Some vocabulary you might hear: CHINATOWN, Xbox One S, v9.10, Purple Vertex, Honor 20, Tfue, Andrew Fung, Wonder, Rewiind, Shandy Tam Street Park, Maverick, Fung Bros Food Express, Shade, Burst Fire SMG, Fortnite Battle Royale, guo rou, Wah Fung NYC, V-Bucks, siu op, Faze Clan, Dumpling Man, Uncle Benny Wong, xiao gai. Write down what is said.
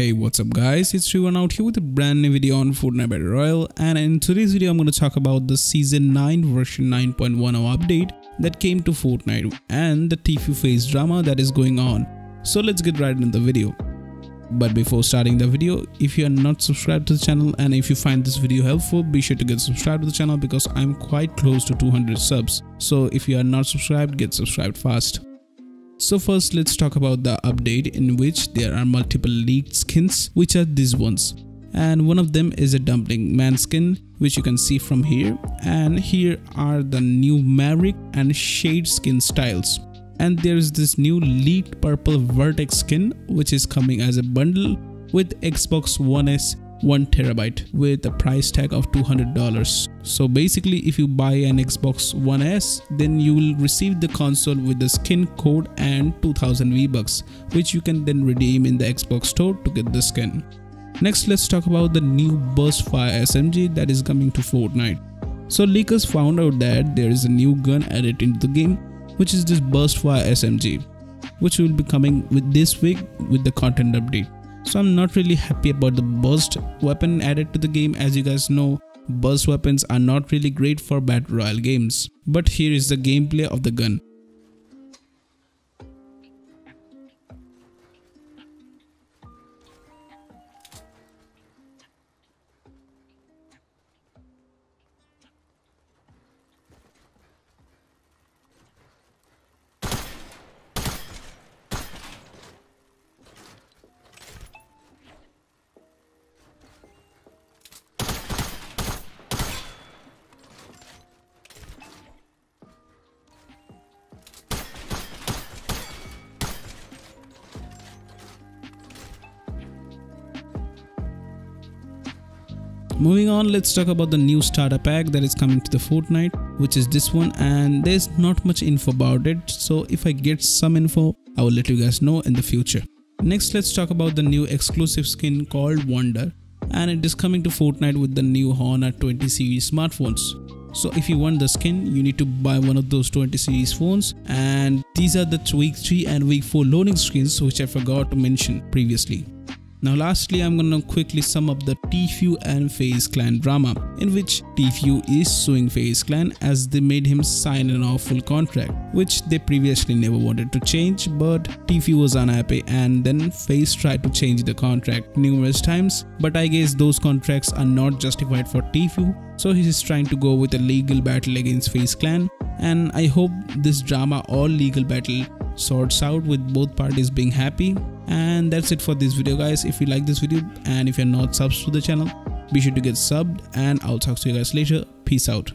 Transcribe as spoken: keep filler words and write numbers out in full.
Hey, what's up guys, it's Rewiind out here with a brand new video on Fortnite Battle Royale, and in today's video I'm going to talk about the season nine version nine point ten update that came to Fortnite and the Tfue Faze drama that is going on. So let's get right into the video. But before starting the video, if you are not subscribed to the channel and if you find this video helpful, be sure to get subscribed to the channel because I'm quite close to two hundred subs. So if you are not subscribed, get subscribed fast. So first let's talk about the update in which there are multiple leaked skins, which are these ones, and one of them is a Dumpling Man skin, which you can see from here, and here are the new Maverick and Shade skin styles, and there is this new leaked Purple Vertex skin which is coming as a bundle with Xbox One S one terabyte with a price tag of two hundred dollars. So basically if you buy an Xbox One S, then you will receive the console with the skin code and two thousand V-Bucks, which you can then redeem in the Xbox store to get the skin. Next let's talk about the new Burst Fire S M G that is coming to Fortnite. So leakers found out that there is a new gun added into the game, which is this Burst Fire S M G, which will be coming with this week with the content update. So I'm not really happy about the burst weapon added to the game. As you guys know, burst weapons are not really great for battle royale games. But here is the gameplay of the gun. Moving on, let's talk about the new starter pack that is coming to the Fortnite, which is this one, and there's not much info about it, so if I get some info, I will let you guys know in the future. Next, let's talk about the new exclusive skin called Wonder, and it is coming to Fortnite with the new Honor twenty series smartphones. So if you want the skin, you need to buy one of those twenty series phones, and these are the week three and week four loading screens, which I forgot to mention previously. Now lastly, I'm gonna quickly sum up the Tfue and Faze Clan drama, in which Tfue is suing Faze Clan as they made him sign an awful contract, which they previously never wanted to change, but Tfue was unhappy and then Faze tried to change the contract numerous times, but I guess those contracts are not justified for Tfue, so he is trying to go with a legal battle against Faze Clan, and I hope this drama or legal battle sorts out with both parties being happy. And that's it for this video guys. If you like this video and if you're not subs to the channel, be sure to get subbed, and I'll talk to you guys later. Peace out.